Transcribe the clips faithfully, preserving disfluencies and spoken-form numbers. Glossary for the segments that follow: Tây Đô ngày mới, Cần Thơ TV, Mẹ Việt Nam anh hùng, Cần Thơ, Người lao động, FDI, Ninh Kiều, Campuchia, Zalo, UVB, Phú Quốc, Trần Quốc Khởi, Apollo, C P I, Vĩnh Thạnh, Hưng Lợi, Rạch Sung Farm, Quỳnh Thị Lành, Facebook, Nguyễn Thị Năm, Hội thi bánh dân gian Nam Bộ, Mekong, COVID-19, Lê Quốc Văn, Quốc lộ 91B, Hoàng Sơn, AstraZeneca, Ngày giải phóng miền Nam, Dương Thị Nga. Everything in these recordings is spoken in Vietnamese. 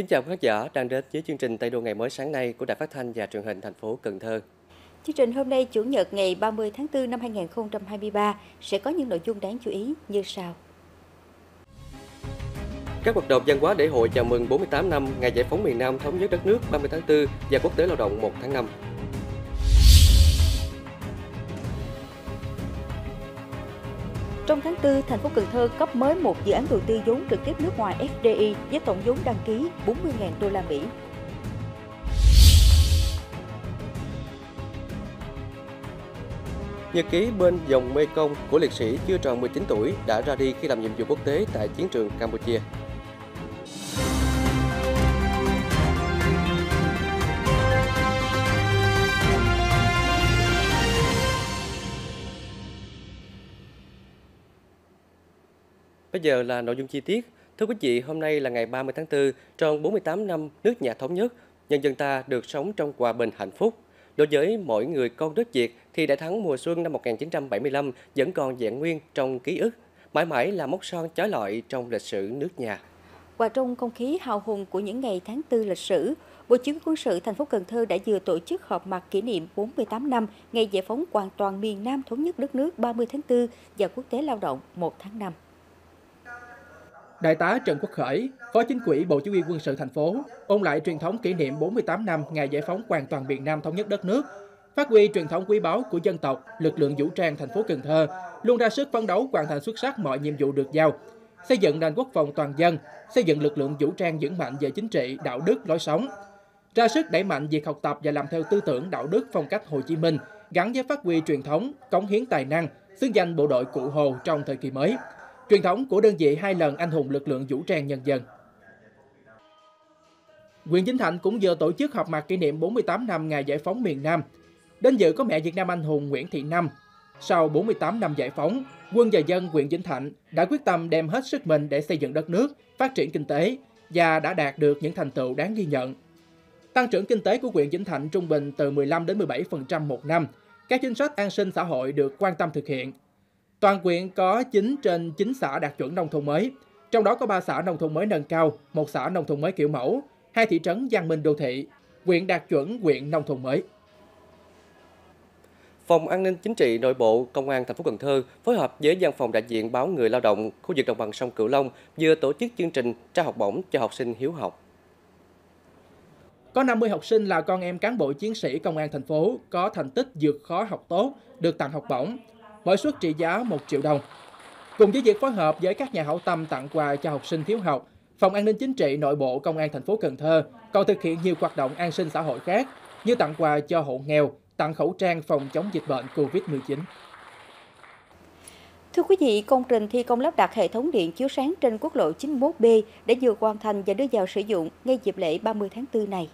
Kính chào khán giả đang đến với chương trình Tây Đô ngày mới sáng nay của Đài Phát thanh và Truyền hình thành phố Cần Thơ. Chương trình hôm nay Chủ nhật ngày ba mươi tháng tư năm hai nghìn không trăm hai mươi ba sẽ có những nội dung đáng chú ý như sau. Các hoạt động văn hóa lễ hội chào mừng bốn mươi tám năm ngày giải phóng miền Nam thống nhất đất nước ba mươi tháng tư và Quốc tế lao động một tháng năm. Trong tháng tư, thành phố Cần Thơ cấp mới một dự án đầu tư vốn trực tiếp nước ngoài F D I với tổng vốn đăng ký bốn mươi nghìn đô la Mỹ. Nhật ký bên dòng Mekong của liệt sĩ chưa tròn mười chín tuổi đã ra đi khi làm nhiệm vụ quốc tế tại chiến trường Campuchia. Bây giờ là nội dung chi tiết. Thưa quý vị, hôm nay là ngày ba mươi tháng tư, tròn bốn mươi tám năm nước nhà thống nhất, nhân dân ta được sống trong hòa bình hạnh phúc. Đối với mỗi người con đất Việt thì đại thắng mùa xuân năm một nghìn chín trăm bảy mươi lăm vẫn còn vẹn nguyên trong ký ức, mãi mãi là mốc son chói lọi trong lịch sử nước nhà. Và trong không khí hào hùng của những ngày tháng tư lịch sử, Bộ Chỉ huy quân sự thành phố Cần Thơ đã vừa tổ chức họp mặt kỷ niệm bốn mươi tám năm ngày giải phóng hoàn toàn miền Nam thống nhất đất nước ba mươi tháng tư và Quốc tế lao động một tháng năm. Đại tá Trần Quốc Khởi, Phó Chính ủy Bộ Chỉ huy quân sự thành phố, ôn lại truyền thống kỷ niệm bốn mươi tám năm ngày giải phóng hoàn toàn miền Nam thống nhất đất nước, phát huy truyền thống quý báu của dân tộc, lực lượng vũ trang thành phố Cần Thơ luôn ra sức phấn đấu hoàn thành xuất sắc mọi nhiệm vụ được giao, xây dựng nền quốc phòng toàn dân, xây dựng lực lượng vũ trang vững mạnh về chính trị, đạo đức, lối sống, ra sức đẩy mạnh việc học tập và làm theo tư tưởng đạo đức phong cách Hồ Chí Minh, gắn với phát huy truyền thống, cống hiến tài năng, xứng danh bộ đội Cụ Hồ trong thời kỳ mới. Truyền thống của đơn vị hai lần anh hùng lực lượng vũ trang nhân dân. Huyện Vĩnh Thạnh cũng vừa tổ chức họp mặt kỷ niệm bốn mươi tám năm ngày giải phóng miền Nam. Đến dự có mẹ Việt Nam anh hùng Nguyễn Thị Năm. Sau bốn mươi tám năm giải phóng, quân và dân huyện Vĩnh Thạnh đã quyết tâm đem hết sức mình để xây dựng đất nước, phát triển kinh tế và đã đạt được những thành tựu đáng ghi nhận. Tăng trưởng kinh tế của huyện Vĩnh Thạnh trung bình từ mười lăm đến mười bảy phần trăm một năm. Các chính sách an sinh xã hội được quan tâm thực hiện. Toàn huyện có chín trên chín xã đạt chuẩn nông thôn mới, trong đó có ba xã nông thôn mới nâng cao, một xã nông thôn mới kiểu mẫu, hai thị trấn văn minh đô thị, huyện đạt chuẩn huyện nông thôn mới. Phòng An ninh Chính trị Nội bộ Công an thành phố Cần Thơ phối hợp với văn phòng đại diện báo Người lao động khu vực đồng bằng sông Cửu Long vừa tổ chức chương trình trao học bổng cho học sinh hiếu học. Có năm mươi học sinh là con em cán bộ chiến sĩ công an thành phố có thành tích vượt khó học tốt được tặng học bổng. Mỗi suất trị giá một triệu đồng. Cùng với việc phối hợp với các nhà hảo tâm tặng quà cho học sinh thiếu học, Phòng An ninh Chính trị Nội bộ Công an thành phố Cần Thơ còn thực hiện nhiều hoạt động an sinh xã hội khác như tặng quà cho hộ nghèo, tặng khẩu trang phòng chống dịch bệnh Covid mười chín. Thưa quý vị, công trình thi công lắp đặt hệ thống điện chiếu sáng trên quốc lộ chín mươi mốt B đã vừa hoàn thành và đưa vào sử dụng ngay dịp lễ ba mươi tháng tư này.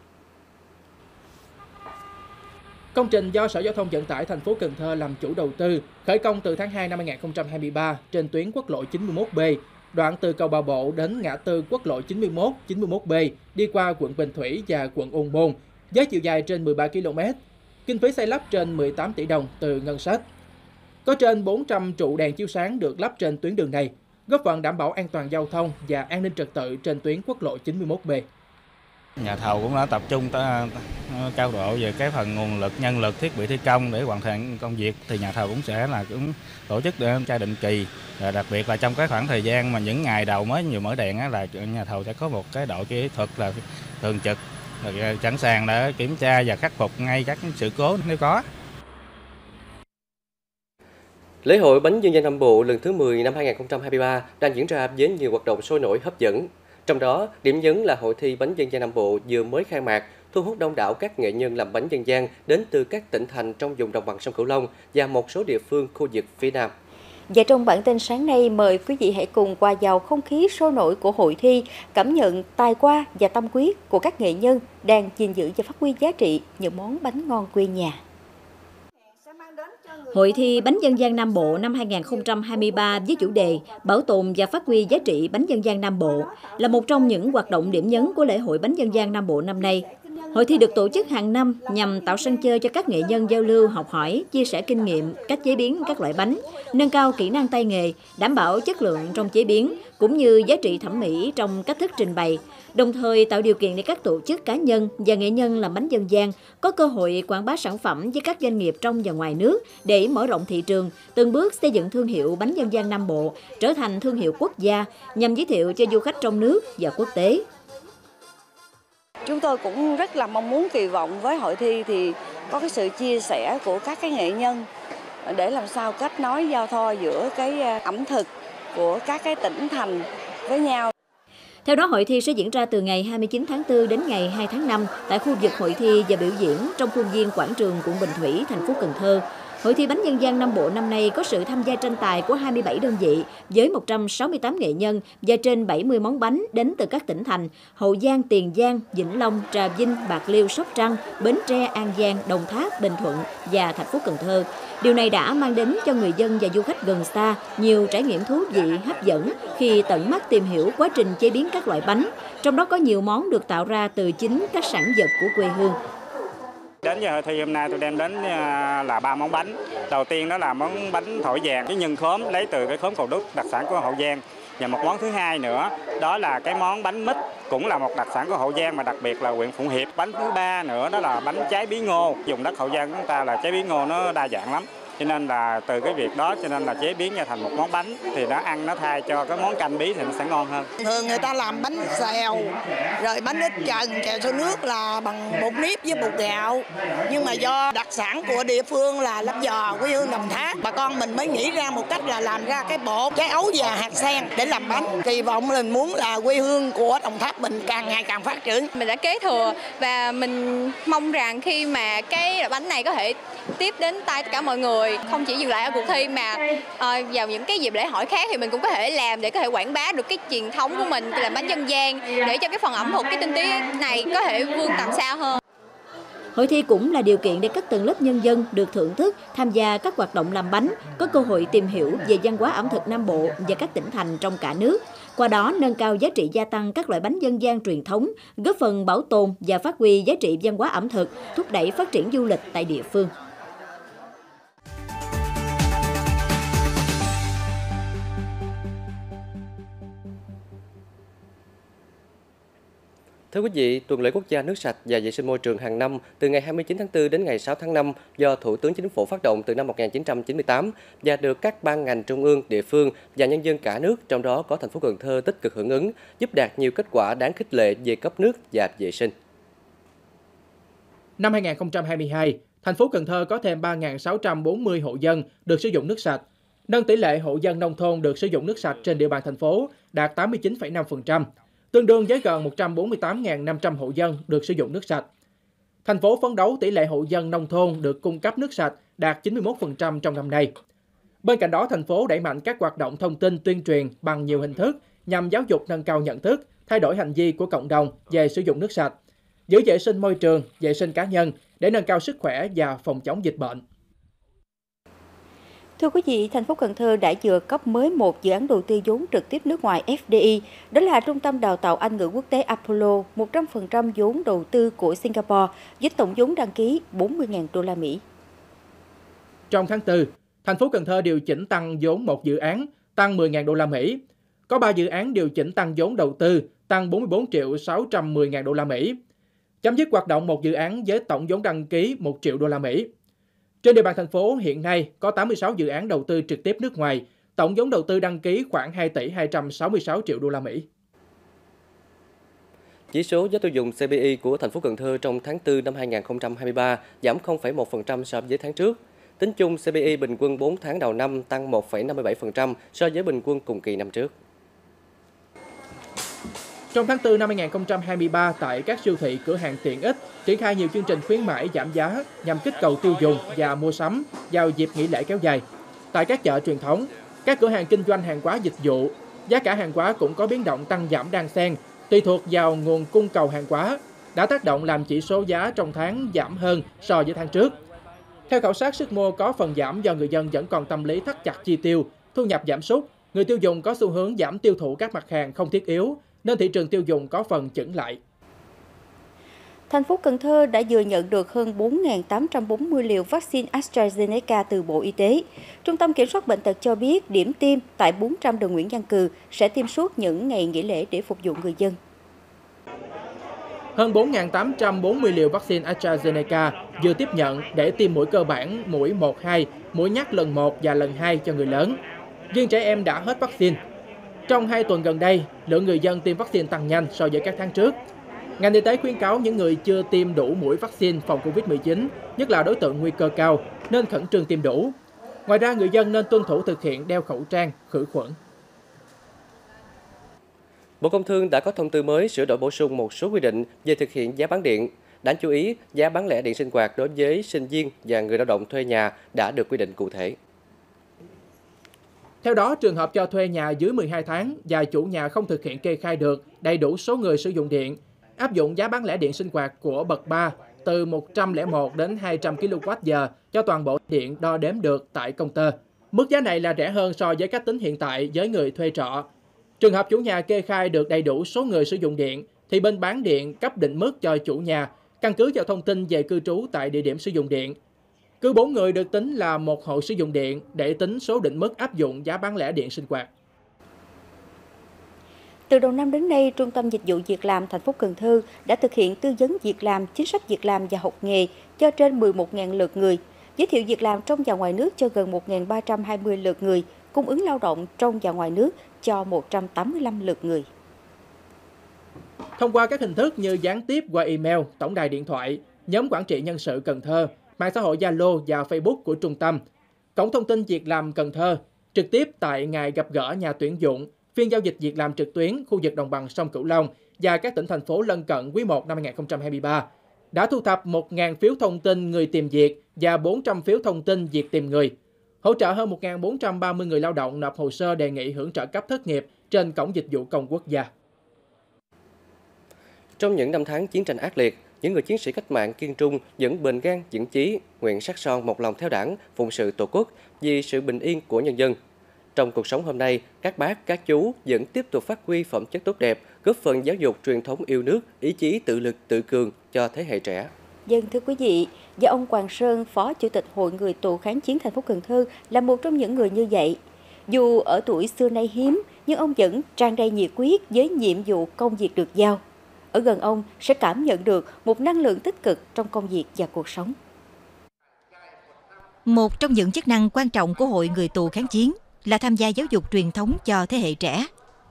Công trình do Sở Giao thông Vận tải thành phố Cần Thơ làm chủ đầu tư, khởi công từ tháng hai năm hai nghìn không trăm hai mươi ba trên tuyến quốc lộ chín mươi mốt B, đoạn từ cầu Bà Bộ đến ngã tư quốc lộ chín mươi mốt, chín mươi mốt B, đi qua quận Bình Thủy và quận Ôn Bôn, với chiều dài trên mười ba ki lô mét, kinh phí xây lắp trên mười tám tỷ đồng từ ngân sách. Có trên bốn trăm trụ đèn chiếu sáng được lắp trên tuyến đường này, góp phần đảm bảo an toàn giao thông và an ninh trật tự trên tuyến quốc lộ chín mươi mốt B. Nhà thầu cũng đã tập trung cao độ về cái phần nguồn lực, nhân lực, thiết bị thi công để hoàn thành công việc. Thì nhà thầu cũng sẽ là cũng tổ chức để tra định kỳ, và đặc biệt là trong cái khoảng thời gian mà những ngày đầu mới nhiều mở đèn á, là nhà thầu sẽ có một cái đội kỹ thuật là thường trực là sẵn sàng để kiểm tra và khắc phục ngay các sự cố nếu có. Lễ hội bánh dân gian Nam Bộ lần thứ mười năm hai nghìn không trăm hai mươi ba đang diễn ra với nhiều hoạt động sôi nổi hấp dẫn. Trong đó, điểm nhấn là hội thi bánh dân gian Nam Bộ vừa mới khai mạc, thu hút đông đảo các nghệ nhân làm bánh dân gian đến từ các tỉnh thành trong vùng đồng bằng sông Cửu Long và một số địa phương khu vực phía Nam. Và trong bản tin sáng nay, mời quý vị hãy cùng hòa vào không khí sôi nổi của hội thi, cảm nhận tài hoa và tâm quyết của các nghệ nhân đang gìn giữ và phát huy giá trị những món bánh ngon quê nhà. Hội thi bánh dân gian Nam Bộ năm hai nghìn không trăm hai mươi ba với chủ đề Bảo tồn và phát huy giá trị bánh dân gian Nam Bộ là một trong những hoạt động điểm nhấn của lễ hội bánh dân gian Nam Bộ năm nay. Hội thi được tổ chức hàng năm nhằm tạo sân chơi cho các nghệ nhân giao lưu, học hỏi, chia sẻ kinh nghiệm, cách chế biến các loại bánh, nâng cao kỹ năng tay nghề, đảm bảo chất lượng trong chế biến, cũng như giá trị thẩm mỹ trong cách thức trình bày, đồng thời tạo điều kiện để các tổ chức cá nhân và nghệ nhân làm bánh dân gian có cơ hội quảng bá sản phẩm với các doanh nghiệp trong và ngoài nước để mở rộng thị trường, từng bước xây dựng thương hiệu bánh dân gian Nam Bộ trở thành thương hiệu quốc gia nhằm giới thiệu cho du khách trong nước và quốc tế. Chúng tôi cũng rất là mong muốn, kỳ vọng với hội thi thì có cái sự chia sẻ của các cái nghệ nhân để làm sao kết nối giao thoa giữa cái ẩm thực của các cái tỉnh thành với nhau. Theo đó, hội thi sẽ diễn ra từ ngày hai mươi chín tháng tư đến ngày hai tháng năm tại khu vực hội thi và biểu diễn trong khuôn viên quảng trường quận Bình Thủy, thành phố Cần Thơ. Hội thi bánh dân gian Nam Bộ năm nay có sự tham gia tranh tài của hai mươi bảy đơn vị với một trăm sáu mươi tám nghệ nhân và trên bảy mươi món bánh đến từ các tỉnh thành Hậu Giang, Tiền Giang, Vĩnh Long, Trà Vinh, Bạc Liêu, Sóc Trăng, Bến Tre, An Giang, Đồng Tháp, Bình Thuận và thành phố Cần Thơ. Điều này đã mang đến cho người dân và du khách gần xa nhiều trải nghiệm thú vị, hấp dẫn khi tận mắt tìm hiểu quá trình chế biến các loại bánh, trong đó có nhiều món được tạo ra từ chính các sản vật của quê hương. Đến với hội thi hôm nay tôi đem đến là ba món bánh. Đầu tiên đó là món bánh thổi vàng với nhân khóm lấy từ cái khóm Cầu Đúc, đặc sản của Hậu Giang. Và một món thứ hai nữa đó là cái món bánh mít, cũng là một đặc sản của Hậu Giang mà đặc biệt là huyện Phụng Hiệp. Bánh thứ ba nữa đó là bánh trái bí ngô. Vùng đất Hậu Giang của chúng ta là trái bí ngô nó đa dạng lắm. Cho nên là từ cái việc đó cho nên là chế biến ra thành một món bánh thì nó ăn nó thay cho cái món canh bí thì nó sẽ ngon hơn. Thường người ta làm bánh xèo, rồi bánh ít trần, xèo xôi nước là bằng bột nếp với bột gạo. Nhưng mà do đặc sản của địa phương là lắp giò quê hương Đồng Tháp, bà con mình mới nghĩ ra một cách là làm ra cái bột, trái ấu và hạt sen để làm bánh. Kỳ vọng mình muốn là quê hương của Đồng Tháp mình càng ngày càng phát triển. Mình đã kế thừa và mình mong rằng khi mà cái bánh này có thể tiếp đến tay tất cả mọi người, không chỉ dừng lại ở cuộc thi mà uh, vào những cái dịp lễ hội khác thì mình cũng có thể làm để có thể quảng bá được cái truyền thống của mình làm bánh dân gian, để cho cái phần ẩm thực, cái tinh túy này có thể vươn tầm xa hơn. Hội thi cũng là điều kiện để các tầng lớp nhân dân được thưởng thức, tham gia các hoạt động làm bánh, có cơ hội tìm hiểu về văn hóa ẩm thực Nam Bộ và các tỉnh thành trong cả nước. Qua đó nâng cao giá trị gia tăng các loại bánh dân gian truyền thống, góp phần bảo tồn và phát huy giá trị văn hóa ẩm thực, thúc đẩy phát triển du lịch tại địa phương. Thưa quý vị, tuần lễ quốc gia nước sạch và vệ sinh môi trường hàng năm từ ngày hai mươi chín tháng tư đến ngày sáu tháng năm do Thủ tướng Chính phủ phát động từ năm một nghìn chín trăm chín mươi tám và được các ban ngành trung ương, địa phương và nhân dân cả nước, trong đó có thành phố Cần Thơ tích cực hưởng ứng, giúp đạt nhiều kết quả đáng khích lệ về cấp nước và vệ sinh. Năm hai nghìn không trăm hai mươi hai, thành phố Cần Thơ có thêm ba nghìn sáu trăm bốn mươi hộ dân được sử dụng nước sạch, nâng tỷ lệ hộ dân nông thôn được sử dụng nước sạch trên địa bàn thành phố đạt tám mươi chín phẩy năm phần trăm. Tương đương với gần một trăm bốn mươi tám nghìn năm trăm hộ dân được sử dụng nước sạch. Thành phố phấn đấu tỷ lệ hộ dân nông thôn được cung cấp nước sạch đạt chín mươi mốt phần trăm trong năm nay. Bên cạnh đó, thành phố đẩy mạnh các hoạt động thông tin tuyên truyền bằng nhiều hình thức nhằm giáo dục nâng cao nhận thức, thay đổi hành vi của cộng đồng về sử dụng nước sạch, giữ vệ sinh môi trường, vệ sinh cá nhân để nâng cao sức khỏe và phòng chống dịch bệnh. Thưa quý vị, thành phố Cần Thơ đã vừa cấp mới một dự án đầu tư vốn trực tiếp nước ngoài F D I, đó là Trung tâm Đào tạo Anh ngữ quốc tế Apollo, một trăm phần trăm vốn đầu tư của Singapore, với tổng vốn đăng ký bốn mươi nghìn đô la Mỹ. Trong tháng tư, thành phố Cần Thơ điều chỉnh tăng vốn một dự án, tăng mười nghìn đô la Mỹ. Có ba dự án điều chỉnh tăng vốn đầu tư, tăng bốn mươi bốn triệu sáu trăm mười nghìn đô la Mỹ. Chấm dứt hoạt động một dự án với tổng vốn đăng ký một triệu đô la Mỹ. Trên địa bàn thành phố hiện nay có tám mươi sáu dự án đầu tư trực tiếp nước ngoài, tổng vốn đầu tư đăng ký khoảng hai tỷ hai trăm sáu mươi sáu triệu đô la Mỹ. Chỉ số giá tiêu dùng C P I của thành phố Cần Thơ trong tháng tư năm hai nghìn không trăm hai mươi ba giảm không phẩy một phần trăm so với tháng trước. Tính chung, C P I bình quân bốn tháng đầu năm tăng một phẩy năm mươi bảy phần trăm so với bình quân cùng kỳ năm trước. Trong tháng tư năm hai nghìn không trăm hai mươi ba, tại các siêu thị, cửa hàng tiện ích triển khai nhiều chương trình khuyến mãi giảm giá nhằm kích cầu tiêu dùng và mua sắm vào dịp nghỉ lễ kéo dài. Tại các chợ truyền thống, các cửa hàng kinh doanh hàng hóa dịch vụ, giá cả hàng hóa cũng có biến động tăng giảm đan xen, tùy thuộc vào nguồn cung cầu hàng hóa, đã tác động làm chỉ số giá trong tháng giảm hơn so với tháng trước. Theo khảo sát, sức mua có phần giảm do người dân vẫn còn tâm lý thắt chặt chi tiêu, thu nhập giảm sút, người tiêu dùng có xu hướng giảm tiêu thụ các mặt hàng không thiết yếu, nên thị trường tiêu dùng có phần chững lại. thành phố Cần Thơ đã vừa nhận được hơn bốn nghìn tám trăm bốn mươi liều vaccine AstraZeneca từ Bộ Y tế. Trung tâm Kiểm soát Bệnh tật cho biết điểm tiêm tại bốn trăm đường Nguyễn Văn Cừ sẽ tiêm suốt những ngày nghỉ lễ để phục vụ người dân. Hơn bốn nghìn tám trăm bốn mươi liều vaccine AstraZeneca vừa tiếp nhận để tiêm mũi cơ bản, mũi một, hai, mũi nhắc lần một và lần hai cho người lớn. Riêng trẻ em đã hết vaccine. Trong hai tuần gần đây, lượng người dân tiêm vaccine tăng nhanh so với các tháng trước. Ngành y tế khuyến cáo những người chưa tiêm đủ mũi vaccine phòng Covid mười chín, nhất là đối tượng nguy cơ cao, nên khẩn trương tiêm đủ. Ngoài ra, người dân nên tuân thủ thực hiện đeo khẩu trang, khử khuẩn. Bộ Công Thương đã có thông tư mới sửa đổi bổ sung một số quy định về thực hiện giá bán điện. Đáng chú ý, giá bán lẻ điện sinh hoạt đối với sinh viên và người lao động thuê nhà đã được quy định cụ thể. Theo đó, trường hợp cho thuê nhà dưới mười hai tháng và chủ nhà không thực hiện kê khai được đầy đủ số người sử dụng điện, áp dụng giá bán lẻ điện sinh hoạt của bậc ba từ một trăm lẻ một đến hai trăm kWh cho toàn bộ điện đo đếm được tại công tơ. Mức giá này là rẻ hơn so với cách tính hiện tại với người thuê trọ. Trường hợp chủ nhà kê khai được đầy đủ số người sử dụng điện, thì bên bán điện cấp định mức cho chủ nhà, căn cứ vào thông tin về cư trú tại địa điểm sử dụng điện. Cứ bốn người được tính là một hộ sử dụng điện để tính số định mức áp dụng giá bán lẻ điện sinh hoạt. Từ đầu năm đến nay, Trung tâm Dịch vụ Việc làm thành phố Cần Thơ đã thực hiện tư vấn việc làm, chính sách việc làm và học nghề cho trên mười một nghìn lượt người, giới thiệu việc làm trong và ngoài nước cho gần một nghìn ba trăm hai mươi lượt người, cung ứng lao động trong và ngoài nước cho một trăm tám mươi lăm lượt người. Thông qua các hình thức như gián tiếp qua email, tổng đài điện thoại, nhóm quản trị nhân sự Cần Thơ, mạng xã hội Zalo và Facebook của trung tâm, cổng thông tin việc làm Cần Thơ, trực tiếp tại ngày gặp gỡ nhà tuyển dụng, phiên giao dịch việc làm trực tuyến khu vực đồng bằng sông Cửu Long và các tỉnh thành phố lân cận quý một năm hai nghìn không trăm hai mươi ba, đã thu thập một nghìn phiếu thông tin người tìm việc và bốn trăm phiếu thông tin việc tìm người, hỗ trợ hơn một nghìn bốn trăm ba mươi người lao động nộp hồ sơ đề nghị hưởng trợ cấp thất nghiệp trên cổng dịch vụ công quốc gia. Trong những năm tháng chiến tranh ác liệt, những người chiến sĩ cách mạng kiên trung vẫn bền gan vững chí, nguyện sắt son một lòng theo Đảng, phụng sự Tổ quốc vì sự bình yên của nhân dân. Trong cuộc sống hôm nay, các bác, các chú vẫn tiếp tục phát huy phẩm chất tốt đẹp, góp phần giáo dục truyền thống yêu nước, ý chí tự lực, tự cường cho thế hệ trẻ. Dân thưa quý vị, và ông Hoàng Sơn, Phó Chủ tịch Hội Người tù kháng chiến thành phố Cần Thơ là một trong những người như vậy. Dù ở tuổi xưa nay hiếm, nhưng ông vẫn tràn đầy nhiệt quyết với nhiệm vụ công việc được giao. Ở gần ông sẽ cảm nhận được một năng lượng tích cực trong công việc và cuộc sống. Một trong những chức năng quan trọng của Hội Người tù kháng chiến là tham gia giáo dục truyền thống cho thế hệ trẻ.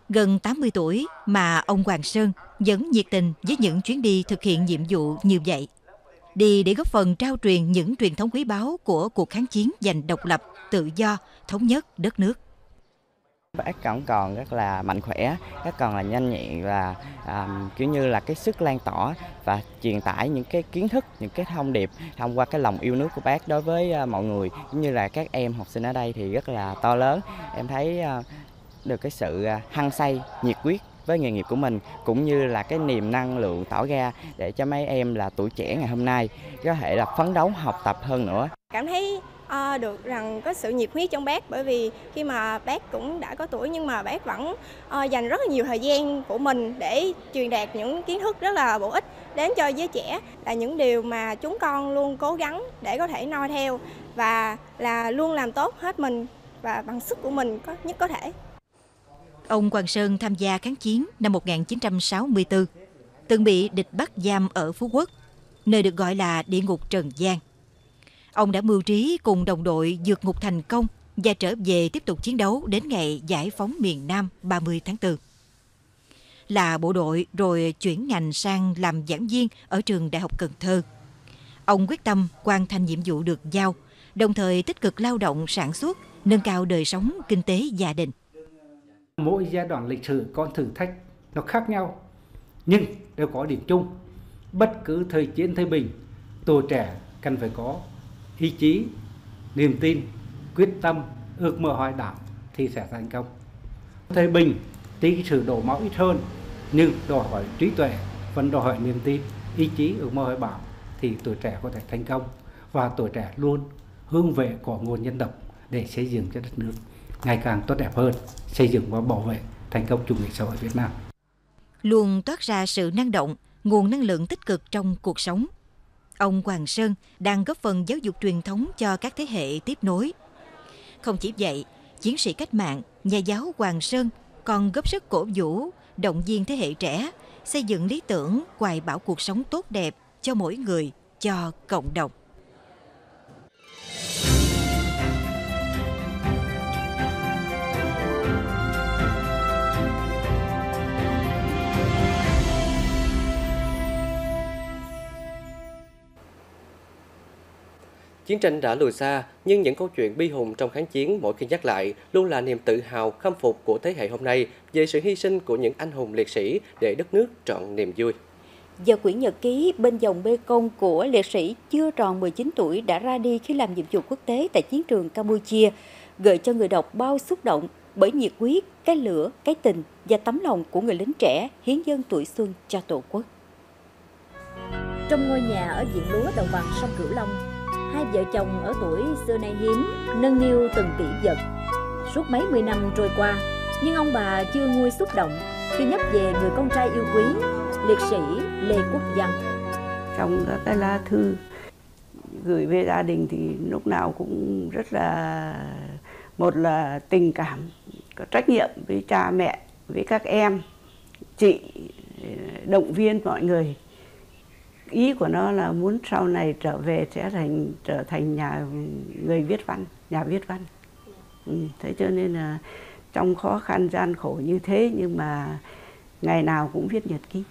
Gần tám mươi tuổi mà ông Hoàng Sơn vẫn nhiệt tình với những chuyến đi thực hiện nhiệm vụ như vậy. Đi để góp phần trao truyền những truyền thống quý báu của cuộc kháng chiến giành độc lập, tự do, thống nhất đất nước. Các con còn rất là mạnh khỏe, các con là nhanh nhẹn và à, kiểu như là cái sức lan tỏa và truyền tải những cái kiến thức, những cái thông điệp thông qua cái lòng yêu nước của bác đối với à, mọi người, cũng như là các em học sinh ở đây thì rất là to lớn. Em thấy à, được cái sự hăng say, nhiệt quyết với nghề nghiệp của mình, cũng như là cái niềm năng lượng tỏ ra để cho mấy em là tuổi trẻ ngày hôm nay có thể là phấn đấu học tập hơn nữa. Cảm thấy À, được rằng có sự nhiệt huyết trong bác, bởi vì khi mà bác cũng đã có tuổi nhưng mà bác vẫn à, dành rất là nhiều thời gian của mình để truyền đạt những kiến thức rất là bổ ích đến cho giới trẻ, là những điều mà chúng con luôn cố gắng để có thể noi theo và là luôn làm tốt hết mình và bằng sức của mình có, nhất có thể. Ông Hoàng Sơn tham gia kháng chiến năm một nghìn chín trăm sáu mươi tư, từng bị địch bắt giam ở Phú Quốc, nơi được gọi là địa ngục trần gian. Ông đã mưu trí cùng đồng đội vượt ngục thành công và trở về tiếp tục chiến đấu đến ngày giải phóng miền Nam ba mươi tháng tư. Là bộ đội rồi chuyển ngành sang làm giảng viên ở trường Đại học Cần Thơ. Ông quyết tâm hoàn thành nhiệm vụ được giao, đồng thời tích cực lao động sản xuất, nâng cao đời sống, kinh tế gia đình. Mỗi giai đoạn lịch sử có thử thách nó khác nhau, nhưng đều có điểm chung. Bất cứ thời chiến thời bình, tuổi trẻ cần phải có ý chí, niềm tin, quyết tâm, ước mơ hoài bão thì sẽ thành công. Thời bình tuy sự đổ máu ít hơn nhưng đòi hỏi trí tuệ, vẫn đòi hỏi niềm tin, ý chí, ước mơ hoài bão thì tuổi trẻ có thể thành công, và tuổi trẻ luôn hướng về cội nguồn dân tộc để xây dựng cho đất nước ngày càng tốt đẹp hơn, xây dựng và bảo vệ thành công chủ nghĩa xã hội Việt Nam. Luôn toát ra sự năng động, nguồn năng lượng tích cực trong cuộc sống. Ông Hoàng Sơn đang góp phần giáo dục truyền thống cho các thế hệ tiếp nối. Không chỉ vậy, chiến sĩ cách mạng, nhà giáo Hoàng Sơn còn góp sức cổ vũ, động viên thế hệ trẻ, xây dựng lý tưởng, hoài bão cuộc sống tốt đẹp cho mỗi người, cho cộng đồng. Chiến tranh đã lùi xa, nhưng những câu chuyện bi hùng trong kháng chiến mỗi khi nhắc lại luôn là niềm tự hào khâm phục của thế hệ hôm nay về sự hy sinh của những anh hùng liệt sĩ để đất nước trọn niềm vui. Và quyển nhật ký bên dòng Mekong của liệt sĩ chưa tròn mười chín tuổi đã ra đi khi làm nhiệm vụ quốc tế tại chiến trường Campuchia, gợi cho người đọc bao xúc động bởi nhiệt huyết, cái lửa, cái tình và tấm lòng của người lính trẻ hiến dâng tuổi xuân cho Tổ quốc. Trong ngôi nhà ở diện lúa đồng bằng sông Cửu Long, hai vợ chồng ở tuổi xưa nay hiếm nâng niu từng kỷ vật. Suốt mấy mươi năm trôi qua, nhưng ông bà chưa nguôi xúc động khi nhắc về người con trai yêu quý, liệt sĩ Lê Quốc Văn. Trong các cái lá thư gửi về gia đình thì lúc nào cũng rất là, một là tình cảm, có trách nhiệm với cha mẹ, với các em, chị, động viên mọi người. Ý của nó là muốn sau này trở về sẽ thành trở thành nhà người viết văn, nhà viết văn. Ừ, thế cho nên là trong khó khăn gian khổ như thế nhưng mà ngày nào cũng viết nhật ký.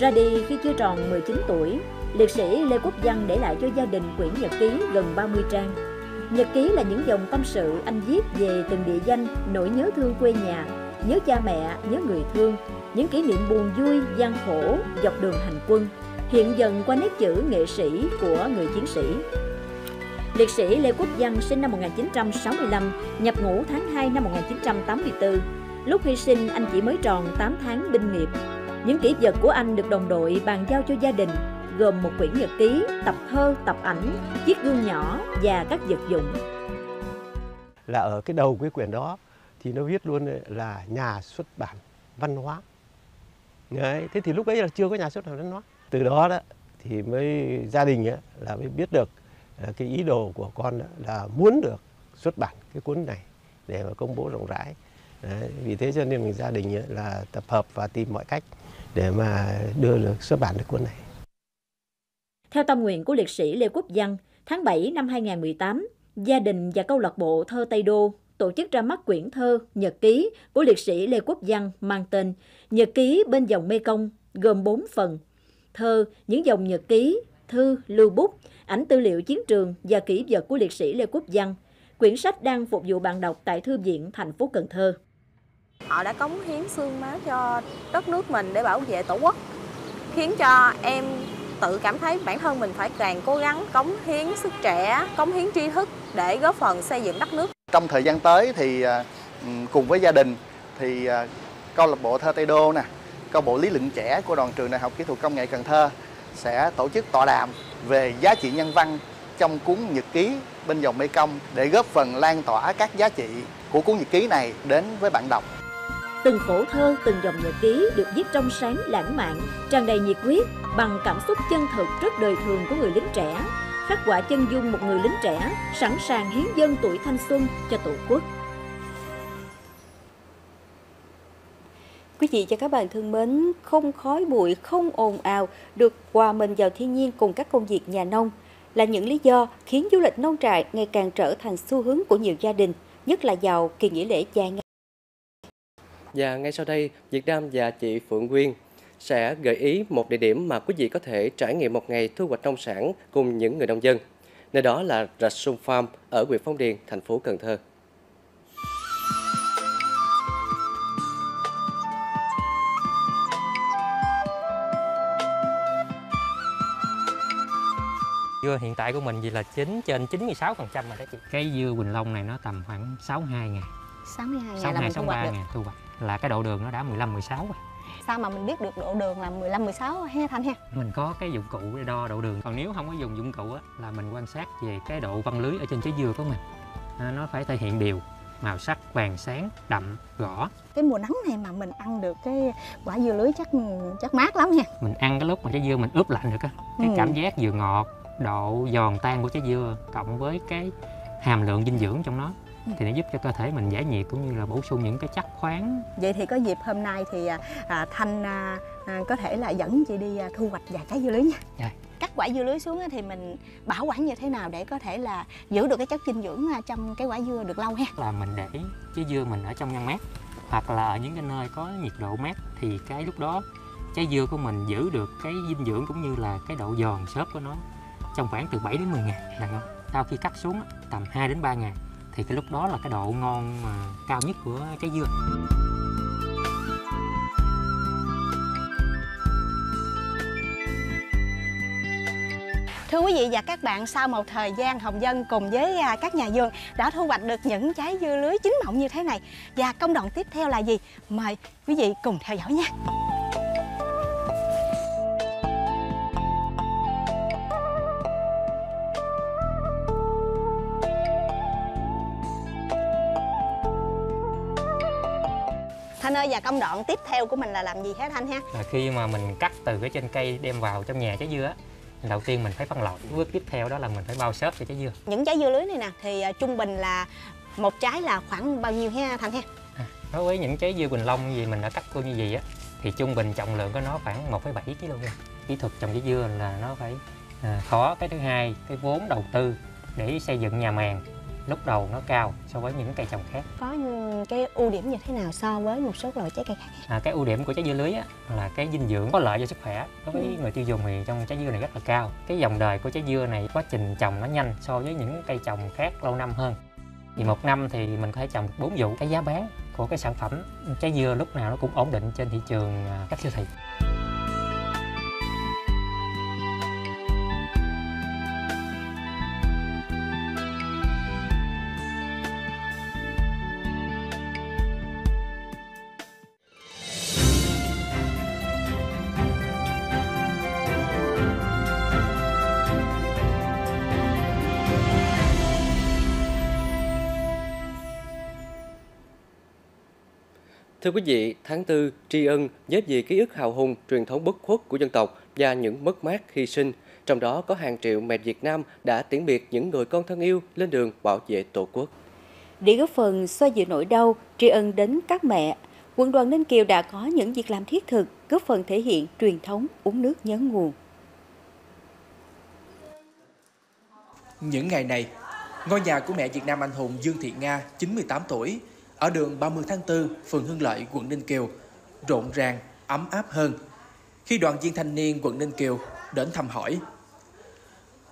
Ra đi khi chưa tròn mười chín tuổi, liệt sĩ Lê Quốc Văn để lại cho gia đình quyển nhật ký gần ba mươi trang. Nhật ký là những dòng tâm sự anh viết về từng địa danh, nỗi nhớ thương quê nhà, nhớ cha mẹ, nhớ người thương. Những kỷ niệm buồn vui, gian khổ, dọc đường hành quân, hiện dần qua nét chữ nghệ sĩ của người chiến sĩ. Liệt sĩ Lê Quốc Văn sinh năm một nghìn chín trăm sáu mươi lăm, nhập ngũ tháng hai năm một nghìn chín trăm tám mươi tư. Lúc hy sinh, anh chỉ mới tròn tám tháng binh nghiệp. Những kỷ vật của anh được đồng đội bàn giao cho gia đình, gồm một quyển nhật ký, tập thơ, tập ảnh, chiếc gương nhỏ và các vật dụng. Là ở cái đầu cái quyển đó, thì nó viết luôn là nhà xuất bản văn hóa. Đấy, thế thì lúc ấy là chưa có nhà xuất bản văn hóa. Từ đó, đó thì mới gia đình ấy, là mới biết được cái ý đồ của con là muốn được xuất bản cái cuốn này để mà công bố rộng rãi. Đấy, vì thế cho nên mình gia đình ấy, là tập hợp và tìm mọi cách để mà đưa được xuất bản được cuốn này. Theo tâm nguyện của liệt sĩ Lê Quốc Văn, tháng bảy năm hai nghìn không trăm mười tám, gia đình và câu lạc bộ thơ Tây Đô tổ chức ra mắt quyển thơ nhật ký của liệt sĩ Lê Quốc Văn mang tên Nhật ký bên dòng Mekong, gồm bốn phần: thơ, những dòng nhật ký, thư, lưu bút, ảnh tư liệu chiến trường và kỷ vật của liệt sĩ Lê Quốc Văn. Quyển sách đang phục vụ bạn đọc tại Thư viện thành phố Cần Thơ. Họ đã cống hiến xương máu cho đất nước mình để bảo vệ Tổ quốc, khiến cho em tự cảm thấy bản thân mình phải càng cố gắng cống hiến sức trẻ, cống hiến tri thức để góp phần xây dựng đất nước. Trong thời gian tới thì cùng với gia đình thì câu lạc bộ thơ Tây Đô nè, câu bộ lý luận trẻ của đoàn trường Đại học Kỹ thuật Công nghệ Cần Thơ sẽ tổ chức tọa đàm về giá trị nhân văn trong cuốn nhật ký bên dòng Mekong để góp phần lan tỏa các giá trị của cuốn nhật ký này đến với bạn đọc. Từng khổ thơ, từng dòng nhật ký được viết trong sáng, lãng mạn, tràn đầy nhiệt huyết bằng cảm xúc chân thực rất đời thường của người lính trẻ, khắc họa chân dung một người lính trẻ sẵn sàng hiến dâng tuổi thanh xuân cho Tổ quốc. Quý vị và các bạn thân mến, không khói bụi, không ồn ào, được hòa mình vào thiên nhiên cùng các công việc nhà nông là những lý do khiến du lịch nông trại ngày càng trở thành xu hướng của nhiều gia đình, nhất là vào kỳ nghỉ lễ dài ngày. Và ngay sau đây, Việt Nam và chị Phượng Quyên sẽ gợi ý một địa điểm mà quý vị có thể trải nghiệm một ngày thu hoạch nông sản cùng những người nông dân. Nơi đó là Rạch Sung Farm ở huyện Phong Điền, thành phố Cần Thơ. Dưa hiện tại của mình vì là chín trên chín mươi sáu phần trăm rồi đó chị. Cái dưa Quỳnh Long này nó tầm khoảng sáu mươi hai ngày. sáu mươi hai ngày là mình thu hoạch được. Thu hoạch là cái độ đường nó đã mười lăm mười sáu rồi. Sao mà mình biết được độ đường là mười lăm mười sáu ha Thành ha? Mình có cái dụng cụ để đo độ đường. Còn nếu không có dùng dụng cụ á, là mình quan sát về cái độ văng lưới ở trên trái dừa của mình. Nó phải thể hiện đều. màu sắc vàng sáng, đậm, gõ. Cái mùa nắng này mà mình ăn được cái quả dưa lưới chắc chắc mát lắm nha. Mình ăn cái lúc mà trái dưa mình ướp lạnh được á, cái ừ. cảm giác vừa ngọt, độ giòn tan của trái dưa cộng với cái hàm lượng dinh dưỡng trong nó thì nó giúp cho cơ thể mình giải nhiệt cũng như là bổ sung những cái chất khoáng. Vậy thì có dịp hôm nay thì à, Thanh à, à, có thể là dẫn chị đi à, thu hoạch vài trái dưa lưới nha. Dạ. Cắt quả dưa lưới xuống thì mình bảo quản như thế nào để có thể là giữ được cái chất dinh dưỡng trong cái quả dưa được lâu ha? Là mình để trái dưa mình ở trong ngăn mát hoặc là ở những cái nơi có nhiệt độ mát thì cái lúc đó trái dưa của mình giữ được cái dinh dưỡng cũng như là cái độ giòn xốp của nó trong khoảng từ bảy đến mười ngày là ngon. Sau khi cắt xuống tầm hai đến ba ngày thì cái lúc đó là cái độ ngon mà cao nhất của trái dưa. Thưa quý vị và các bạn, sau một thời gian Hồng Dân cùng với các nhà vườn đã thu hoạch được những trái dưa lưới chín mọng như thế này, và công đoạn tiếp theo là gì? Mời quý vị cùng theo dõi nha. Thanh ơi, và công đoạn tiếp theo của mình là làm gì hết Thanh ha? Là khi mà mình cắt từ cái trên cây đem vào trong nhà trái dưa, đầu tiên mình phải phân loại. Bước tiếp theo đó là mình phải bao xốp cho trái dưa. Những trái dưa lưới này nè thì trung bình là một trái là khoảng bao nhiêu ha Thanh ha? À, đối với những trái dưa Quỳnh Long gì mình đã cắt cô như vậy á thì trung bình trọng lượng của nó khoảng một phẩy bảy ki lô gam. Kỹ thuật trồng trái dưa là nó phải à, khó. Cái thứ hai, cái vốn đầu tư để xây dựng nhà màng lúc đầu nó cao so với những cây trồng khác. Có cái ưu điểm như thế nào so với một số loại trái cây khác? À, cái ưu điểm của trái dưa lưới á, là cái dinh dưỡng có lợi cho sức khỏe đối với ừ. người tiêu dùng thì trong trái dưa này rất là cao. Cái dòng đời của trái dưa này quá trình trồng nó nhanh so với những cây trồng khác lâu năm hơn. Thì một năm thì mình có thể trồng bốn vụ. Cái giá bán của cái sản phẩm trái dưa lúc nào nó cũng ổn định trên thị trường các siêu thị. Thưa quý vị, tháng tư, tri ân nhớ về ký ức hào hùng, truyền thống bất khuất của dân tộc và những mất mát hy sinh. Trong đó có hàng triệu mẹ Việt Nam đã tiễn biệt những người con thân yêu lên đường bảo vệ Tổ quốc. Để góp phần xoa dịu nỗi đau, tri ân đến các mẹ, Quận đoàn Ninh Kiều đã có những việc làm thiết thực, góp phần thể hiện truyền thống uống nước nhớ nguồn. Những ngày này, ngôi nhà của mẹ Việt Nam anh hùng Dương Thị Nga, chín mươi tám tuổi, ở đường ba mươi tháng tư, phường Hưng Lợi, quận Ninh Kiều, rộn ràng, ấm áp hơn khi đoàn viên thanh niên quận Ninh Kiều đến thăm hỏi.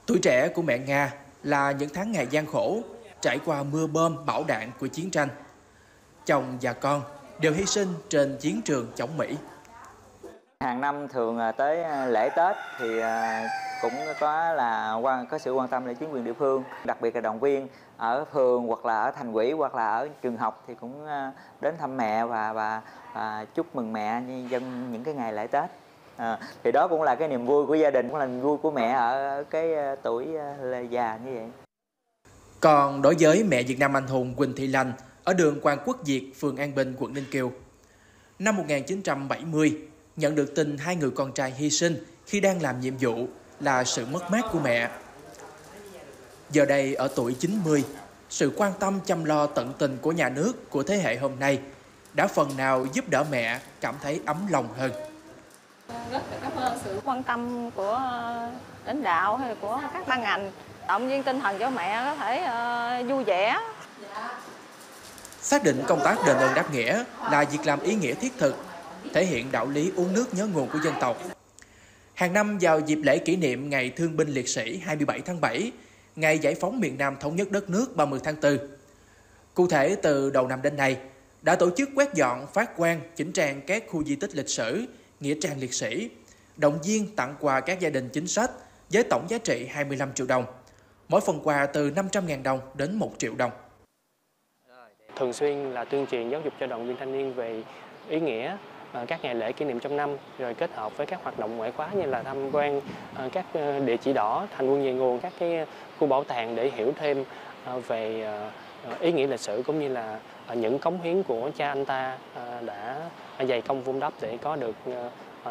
Tuổi trẻ của mẹ Nga là những tháng ngày gian khổ, trải qua mưa bom, bão đạn của chiến tranh. Chồng và con đều hy sinh trên chiến trường chống Mỹ. Hàng năm thường tới lễ Tết thì cũng có là có sự quan tâm đến chính quyền địa phương, đặc biệt là động viên ở phường hoặc là ở thành ủy hoặc là ở trường học thì cũng đến thăm mẹ và, và, và chúc mừng mẹ dân những cái ngày lễ Tết. À, thì đó cũng là cái niềm vui của gia đình, cũng là niềm vui của mẹ ở cái tuổi già như vậy. Còn đối với mẹ Việt Nam anh hùng Quỳnh Thị Lành ở đường Quang Quốc Việt, phường An Bình, quận Ninh Kiều, năm một nghìn chín trăm bảy mươi nhận được tin hai người con trai hy sinh khi đang làm nhiệm vụ là sự mất mát của mẹ. Giờ đây ở tuổi chín mươi, sự quan tâm chăm lo tận tình của nhà nước, của thế hệ hôm nay đã phần nào giúp đỡ mẹ cảm thấy ấm lòng hơn. Rất là cảm ơn sự quan tâm của lãnh đạo hay của các ban ngành, động viên tinh thần cho mẹ có thể uh, vui vẻ. Xác định công tác đền ơn đáp nghĩa là việc làm ý nghĩa thiết thực, thể hiện đạo lý uống nước nhớ nguồn của dân tộc. Hàng năm vào dịp lễ kỷ niệm Ngày Thương binh Liệt sĩ hai mươi bảy tháng bảy, Ngày Giải phóng miền Nam thống nhất đất nước ba mươi tháng tư. Cụ thể, từ đầu năm đến nay, đã tổ chức quét dọn, phát quang, chỉnh trang các khu di tích lịch sử, nghĩa trang liệt sĩ, động viên tặng quà các gia đình chính sách với tổng giá trị hai mươi lăm triệu đồng. Mỗi phần quà từ năm trăm nghìn đồng đến một triệu đồng. Thường xuyên là tuyên truyền giáo dục cho đoàn viên thanh niên về ý nghĩa các ngày lễ kỷ niệm trong năm, rồi kết hợp với các hoạt động ngoại khóa như là tham quan các địa chỉ đỏ, Thành Quân Về Nguồn, các cái khu bảo tàng để hiểu thêm về ý nghĩa lịch sử cũng như là những cống hiến của cha anh ta đã dày công vun đắp để có được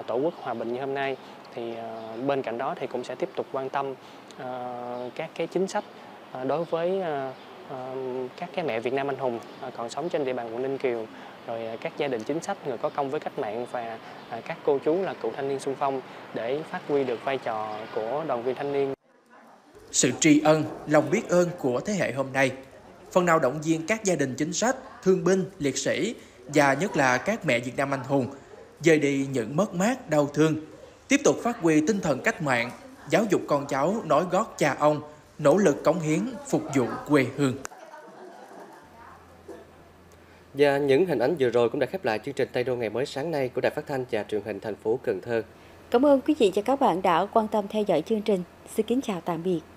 tổ quốc hòa bình như hôm nay. Thì bên cạnh đó thì cũng sẽ tiếp tục quan tâm các cái chính sách đối với các cái mẹ Việt Nam anh hùng còn sống trên địa bàn quận Ninh Kiều, rồi các gia đình chính sách, người có công với cách mạng và các cô chú là cựu thanh niên xung phong để phát huy được vai trò của đoàn viên thanh niên. Sự tri ân, lòng biết ơn của thế hệ hôm nay phần nào động viên các gia đình chính sách, thương binh, liệt sĩ và nhất là các mẹ Việt Nam anh hùng dời đi những mất mát đau thương, tiếp tục phát huy tinh thần cách mạng, giáo dục con cháu nối gót cha ông, nỗ lực cống hiến phục vụ quê hương. Và những hình ảnh vừa rồi cũng đã khép lại chương trình Tây Đô ngày mới sáng nay của Đài Phát thanh và Truyền hình thành phố Cần Thơ. Cảm ơn quý vị và các bạn đã quan tâm theo dõi chương trình. Xin kính chào tạm biệt.